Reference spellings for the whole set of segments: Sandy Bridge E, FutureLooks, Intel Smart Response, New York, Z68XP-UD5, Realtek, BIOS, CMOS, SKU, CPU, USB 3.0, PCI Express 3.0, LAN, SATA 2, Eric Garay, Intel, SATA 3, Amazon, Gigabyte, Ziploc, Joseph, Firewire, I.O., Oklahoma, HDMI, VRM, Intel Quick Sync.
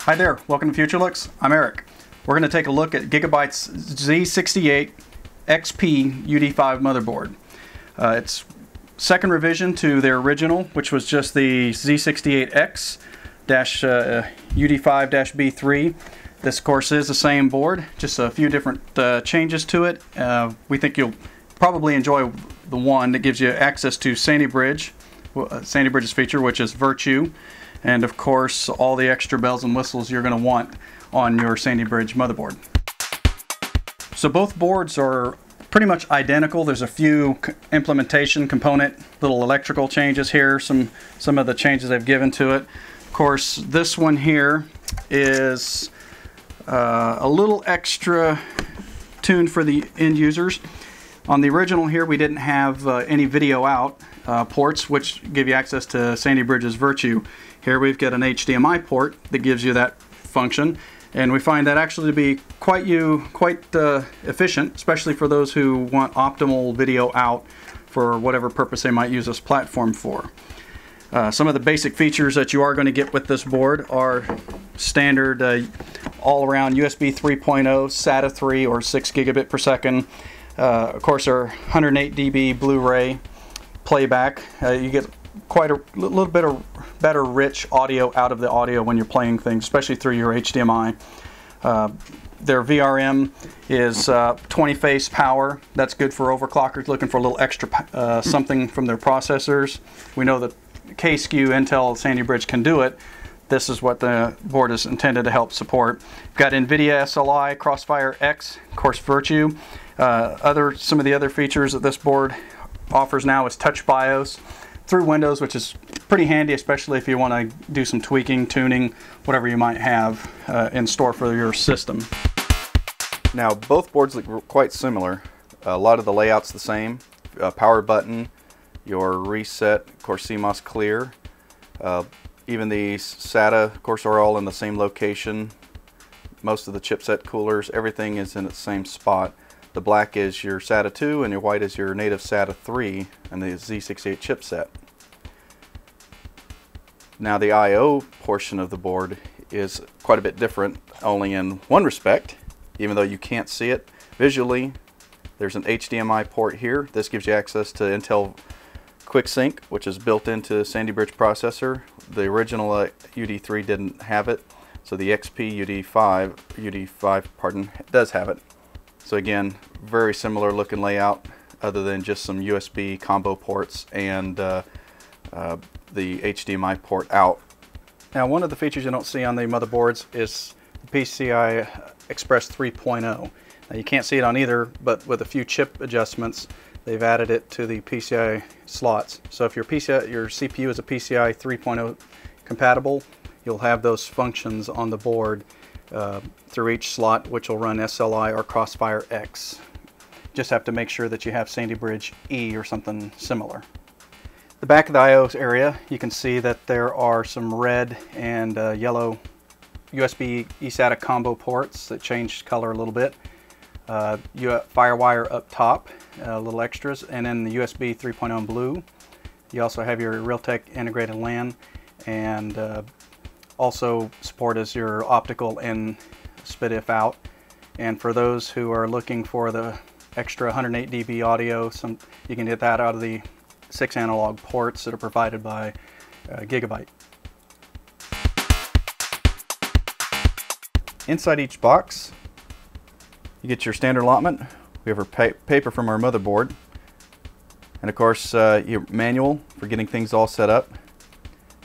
Hi there, welcome to FutureLooks. I'm Eric. We're going to take a look at Gigabyte's Z68X-UD5-B3 motherboard. It's second revision to their original, which was just the Z68X-UD5-B3. This, of course, is the same board, just a few different changes to it. We think you'll probably enjoy the one that gives you access to Sandy Bridge's feature, which is Virtu, and of course all the extra bells and whistles you're going to want on your Sandy Bridge motherboard. So both boards are pretty much identical. There's a few implementation component, little electrical changes here, some of the changes they've given to it. Of course, this one here is a little extra tuned for the end users. On the original here, we didn't have any video out ports, which give you access to Sandy Bridge's Virtu. Here we've got an HDMI port that gives you that function, and we find that actually to be quite efficient, especially for those who want optimal video out for whatever purpose they might use this platform for. Some of the basic features that you are going to get with this board are standard all-around USB 3.0, SATA 3 or 6 gigabit per second. Of course, our 108 dB Blu-ray playback. You get quite a little bit of better rich audio out of the audio when you're playing things, especially through your HDMI. Their VRM is 20-phase power. That's good for overclockers looking for a little extra something from their processors. We know that SKU, Intel, Sandy Bridge can do it. This is what the board is intended to help support. We've got NVIDIA SLI, Crossfire X, of course Virtu. Some of the other features that this board offers now is touch BIOS through Windows, which is pretty handy, especially if you want to do some tweaking, tuning, whatever you might have in store for your system. Now, both boards look quite similar. A lot of the layout's the same. Power button, your reset, of course CMOS clear. Even the SATA, of course, are all in the same location. Most of the chipset coolers, everything is in its same spot. The black is your SATA 2 and your white is your native SATA 3 and the Z68 chipset. Now the I.O. portion of the board is quite a bit different, only in one respect, even though you can't see it. Visually, there's an HDMI port here. This gives you access to Intel Quick Sync, which is built into Sandy Bridge processor. The original UD3 didn't have it, so the UD5 does have it. So again, very similar looking layout, other than just some USB combo ports and the HDMI port out. Now, one of the features you don't see on the motherboards is PCI Express 3.0. Now, you can't see it on either, but with a few chip adjustments, they've added it to the PCI slots. So if your CPU is a PCI 3.0 compatible, you'll have those functions on the board through each slot, which will run SLI or Crossfire X. Just have to make sure that you have Sandy Bridge E or something similar. The back of the I.O. area, you can see that there are some red and yellow USB eSATA combo ports that change color a little bit. You have Firewire up top, little extras, and then the USB 3.0 in blue. You also have your Realtek integrated LAN, and also support is your optical and SPDIF out. And for those who are looking for the extra 108 dB audio, you can get that out of the 6 analog ports that are provided by Gigabyte. Inside each box, you get your standard allotment. We have our paper from our motherboard, and of course your manual for getting things all set up,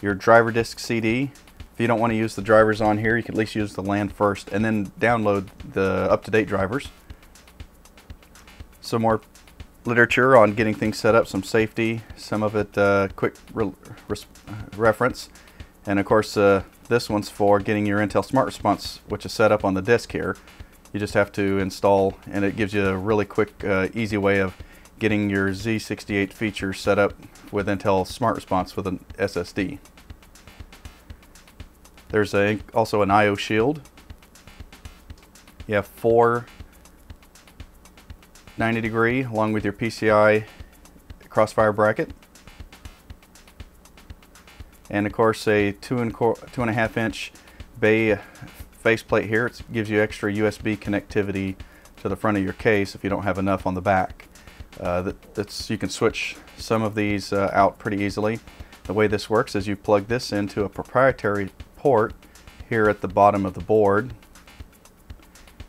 your driver disk CD. If you don't want to use the drivers on here, you can at least use the LAN first and then download the up-to-date drivers. Some more literature on getting things set up, some safety, some of it quick reference, and of course this one's for getting your Intel Smart Response, which is set up on the disk here. You just have to install, and it gives you a really quick, easy way of getting your Z68 features set up with Intel Smart Response with an SSD. There's also an I.O. shield. You have 4 90 degree along with your PCI crossfire bracket. and of course a 2.5-inch bay faceplate here. It gives you extra USB connectivity to the front of your case if you don't have enough on the back. You can switch some of these out pretty easily. The way this works is you plug this into a proprietary port here at the bottom of the board,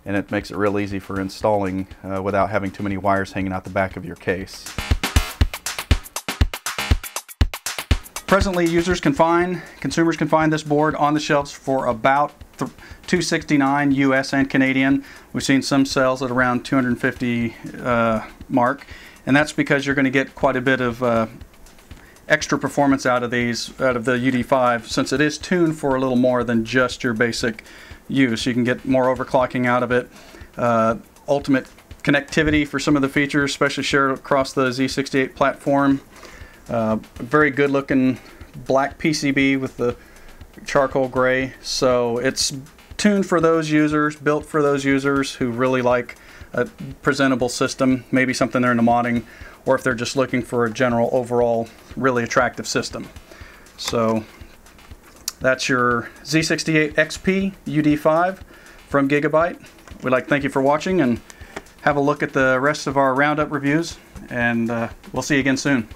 and it makes it real easy for installing without having too many wires hanging out the back of your case. Presently, consumers can find this board on the shelves for about $269 US and Canadian. We've seen some sales at around $250 mark, and that's because you're going to get quite a bit of extra performance out of these, out of the UD5, since it is tuned for a little more than just your basic use. You can get more overclocking out of it, ultimate connectivity for some of the features, especially shared across the Z68 platform. Very good looking black PCB with the charcoal gray, so it's tuned for those users, built for those users who really like a presentable system, maybe something they're into modding, or if they're just looking for a general overall really attractive system. So that's your Z68 XP UD5 from Gigabyte. We'd like to thank you for watching, and have a look at the rest of our roundup reviews, and we'll see you again soon.